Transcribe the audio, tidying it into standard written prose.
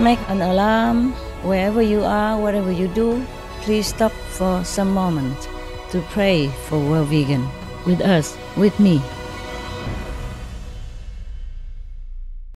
Make an alarm wherever you are, whatever you do. Please stop for some moment to pray for World Vegan with us, with me.